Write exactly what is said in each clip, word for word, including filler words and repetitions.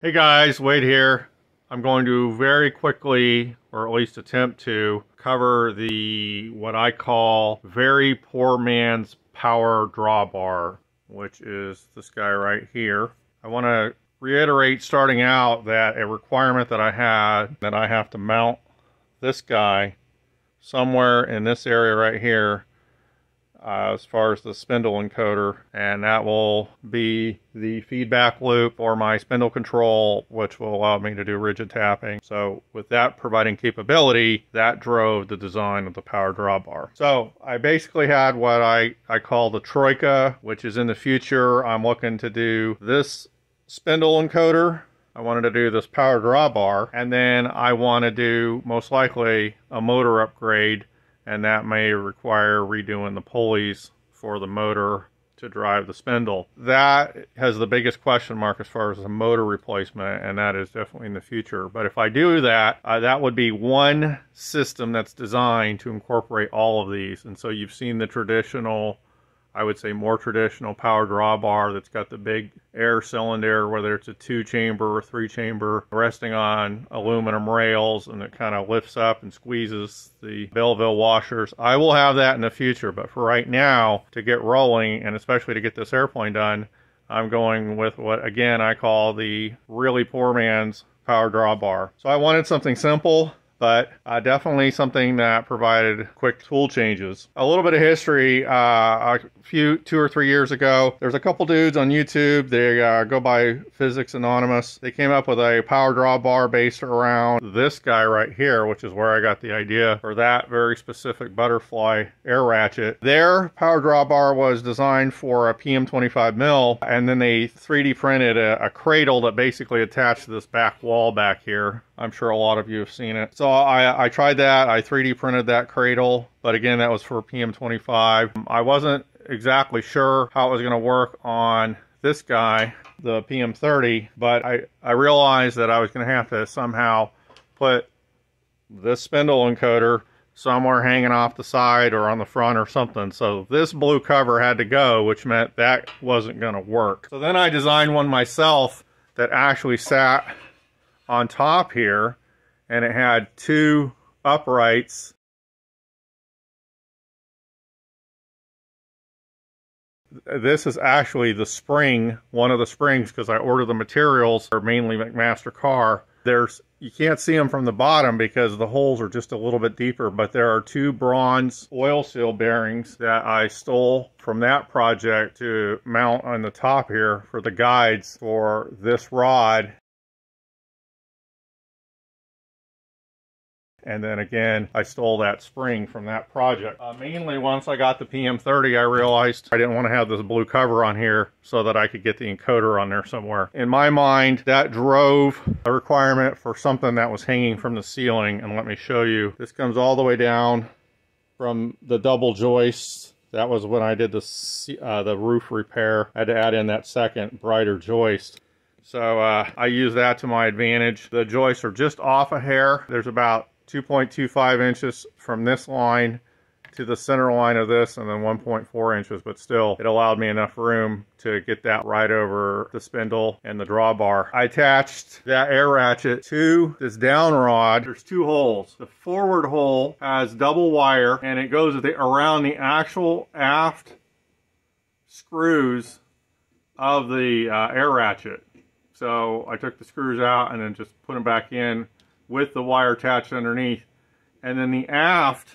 Hey guys, Wade here. I'm going to very quickly, or at least attempt to, cover the, what I call, very poor man's power drawbar, which is this guy right here. I want to reiterate starting out that a requirement that I had, that I have to mount this guy somewhere in this area right here, Uh, as far as the spindle encoder, and that will be the feedback loop or my spindle control, which will allow me to do rigid tapping. So with that providing capability, that drove the design of the power drawbar. So I basically had what I, I call the troika, which is in the future. I'm looking to do this spindle encoder. I wanted to do this power drawbar, and then I want to do most likely a motor upgrade, and that may require redoing the pulleys for the motor to drive the spindle. That has the biggest question mark as far as the motor replacement, and that is definitely in the future. But if I do that, uh, that would be one system that's designed to incorporate all of these. And so you've seen the traditional, I would say more traditional power drawbar that's got the big air cylinder, whether it's a two chamber or three chamber, resting on aluminum rails, and it kind of lifts up and squeezes the Belleville washers. I will have that in the future, but for right now, to get rolling, and especially to get this airplane done, I'm going with what, again, I call the really poor man's power drawbar. So I wanted something simple, but uh, definitely something that provided quick tool changes. A little bit of history, uh, a few, two or three years ago, there's a couple dudes on YouTube, they uh, go by Physics Anonymous. They came up with a power drawbar based around this guy right here, which is where I got the idea for that very specific butterfly air ratchet. Their power drawbar was designed for a P M twenty-five mil, and then they three D printed a, a cradle that basically attached to this back wall back here. I'm sure a lot of you have seen it. So I, I tried that, I three D printed that cradle, but again, that was for P M twenty-five. I wasn't exactly sure how it was gonna work on this guy, the P M thirty, but I, I realized that I was gonna have to somehow put this spindle encoder somewhere hanging off the side or on the front or something. So this blue cover had to go, which meant that wasn't gonna work. So then I designed one myself that actually sat on top here, and it had two uprights. This is actually the spring, one of the springs, because I ordered the materials, are mainly McMaster Carr. There's, you can't see them from the bottom because the holes are just a little bit deeper, but there are two bronze oil seal bearings that I stole from that project to mount on the top here for the guides for this rod. And then again, I stole that spring from that project. Uh, mainly once I got the P M thirty, I realized I didn't want to have this blue cover on here so that I could get the encoder on there somewhere. In my mind, that drove a requirement for something that was hanging from the ceiling. And let me show you. This comes all the way down from the double joists. That was when I did the, uh, the roof repair. I had to add in that second brighter joist. So uh, I use that to my advantage. The joists are just off a hair. There's about two point two five inches from this line to the center line of this, and then one point four inches, but still it allowed me enough room to get that right over the spindle and the drawbar. I attached that air ratchet to this down rod. There's two holes. The forward hole has double wire, and it goes around the actual aft screws of the uh, air ratchet. So I took the screws out and then just put them back in with the wire attached underneath. And then the aft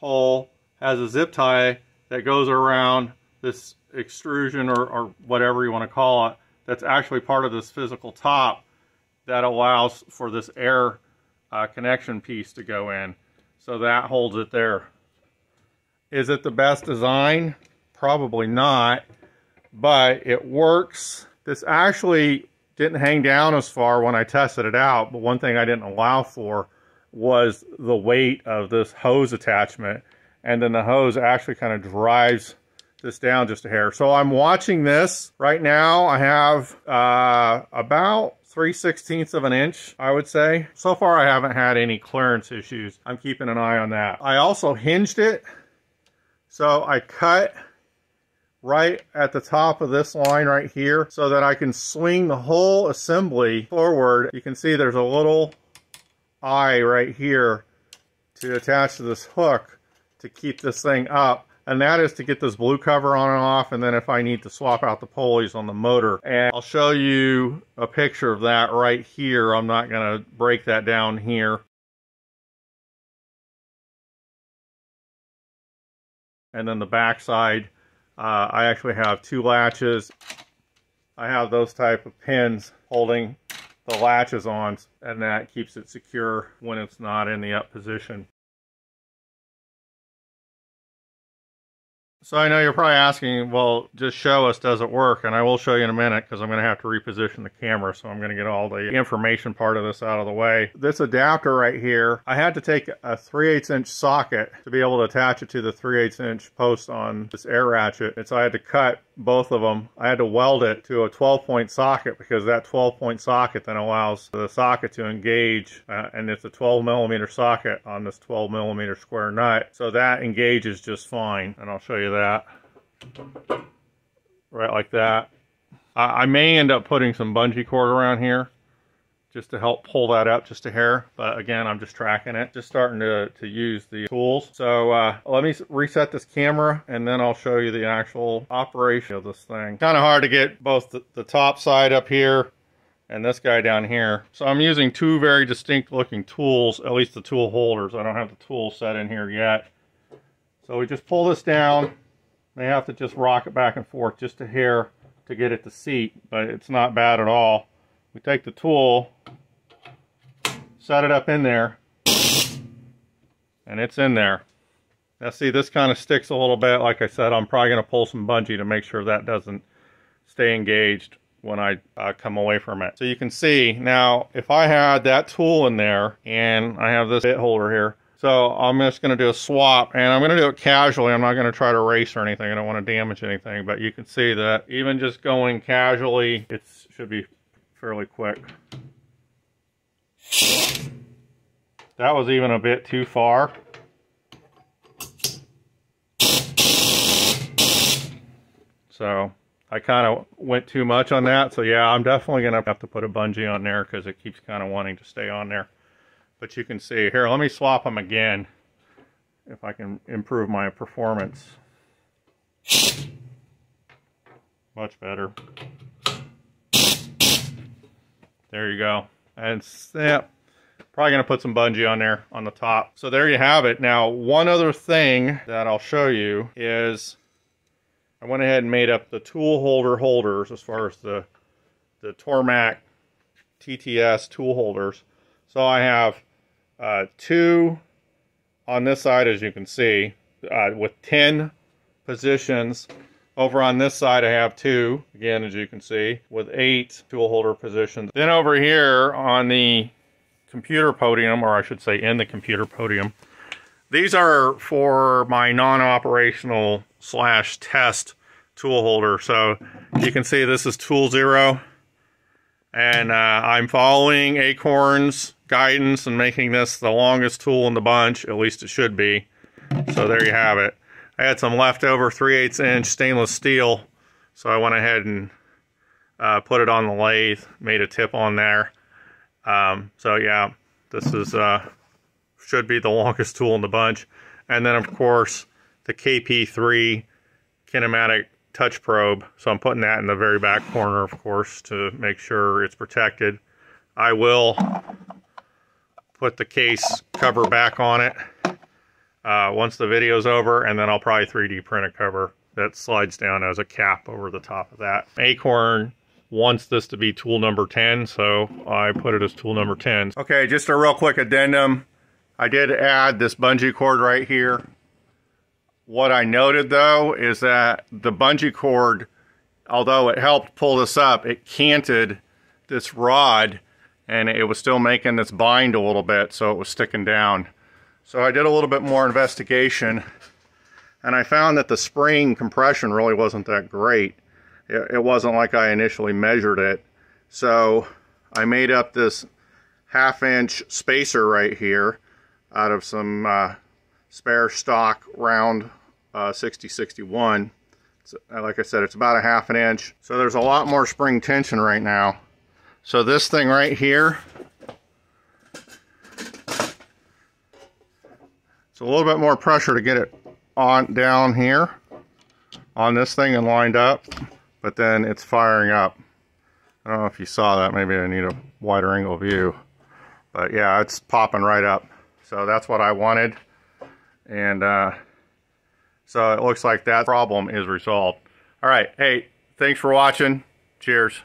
hole has a zip tie that goes around this extrusion, or, or whatever you want to call it, that's actually part of this physical top that allows for this air uh, connection piece to go in. So that holds it there. Is it the best design? Probably not, but it works. This actually didn't hang down as far when I tested it out, but one thing I didn't allow for was the weight of this hose attachment, and then the hose actually kind of drives this down just a hair. So I'm watching this right now. I have uh, about three sixteenths of an inch, I would say. So far I haven't had any clearance issues. I'm keeping an eye on that. I also hinged it, so I cut right at the top of this line right here so that I can swing the whole assembly forward. You can see there's a little eye right here to attach to this hook to keep this thing up. And that is to get this blue cover on and off, and then if I need to swap out the pulleys on the motor. And I'll show you a picture of that right here. I'm not going to break that down here. And then the back side, uh, I actually have two latches. I have those type of pins holding the latches on, and that keeps it secure when it's not in the up position. So I know you're probably asking, well, just show us, does it work? And I will show you in a minute because I'm going to have to reposition the camera. So I'm going to get all the information part of this out of the way. This adapter right here, I had to take a three eighths inch socket to be able to attach it to the three eighths inch post on this air ratchet. And so I had to cut both of them. I had to weld it to a twelve point socket because that twelve point socket then allows the socket to engage. Uh, and it's a twelve millimeter socket on this twelve millimeter square nut. So that engages just fine. And I'll show you that. that right like that. I, I may end up putting some bungee cord around here just to help pull that up just a hair, but again I'm just tracking it, just starting to, to use the tools. So uh, let me reset this camera and then I'll show you the actual operation of this thing. Kind of hard to get both the, the top side up here and this guy down here. So I'm using two very distinct looking tools, at least the tool holders. I don't have the tool set in here yet. So we just pull this down. They have to just rock it back and forth just a hair to get it to seat, but it's not bad at all. We take the tool, set it up in there, and it's in there. Now see, this kind of sticks a little bit. Like I said, I'm probably going to pull some bungee to make sure that doesn't stay engaged when I uh, come away from it. So you can see, now if I had that tool in there, and I have this bit holder here, so I'm just going to do a swap, and I'm going to do it casually. I'm not going to try to race or anything. I don't want to damage anything, but you can see that even just going casually, it should be fairly quick. That was even a bit too far. So I kind of went too much on that. So yeah, I'm definitely going to have to put a bungee on there because it keeps kind of wanting to stay on there. But you can see here, let me swap them again if I can improve my performance. Much better. There you go. And yeah, probably going to put some bungee on there on the top. So there you have it. Now, one other thing that I'll show you is I went ahead and made up the tool holder holders as far as the, the Tormac T T S tool holders. So I have uh, two on this side, as you can see, uh, with ten positions. Over on this side, I have two, again, as you can see, with eight tool holder positions. Then over here on the computer podium, or I should say in the computer podium, these are for my non-operational slash test tool holder. So you can see this is tool zero. And uh, I'm following Acorn's guidance and making this the longest tool in the bunch, at least it should be. So there you have it. I had some leftover three eighths inch stainless steel, so I went ahead and uh, put it on the lathe, made a tip on there. Um, so yeah, this is uh, should be the longest tool in the bunch. And then of course the K P three Kinematic touch probe, so I'm putting that in the very back corner, of course, to make sure it's protected. I will put the case cover back on it uh, once the video's over, and then I'll probably three D print a cover that slides down as a cap over the top of that. Acorn wants this to be tool number ten, so I put it as tool number ten. Okay, just a real quick addendum. I did add this bungee cord right here. What I noted though is that the bungee cord, although it helped pull this up, it canted this rod and it was still making this bind a little bit, so it was sticking down. So I did a little bit more investigation and I found that the spring compression really wasn't that great. It, it wasn't like I initially measured it. So I made up this half inch spacer right here out of some uh, spare stock round uh, sixty sixty-one So, like I said, it's about a half an inch. So there's a lot more spring tension right now. So this thing right here, it's a little bit more pressure to get it on down here on this thing and lined up, but then it's firing up. I don't know if you saw that, maybe I need a wider angle view. But yeah, it's popping right up. So that's what I wanted. And uh, so it looks like that problem is resolved. All right, hey, thanks for watching. Cheers.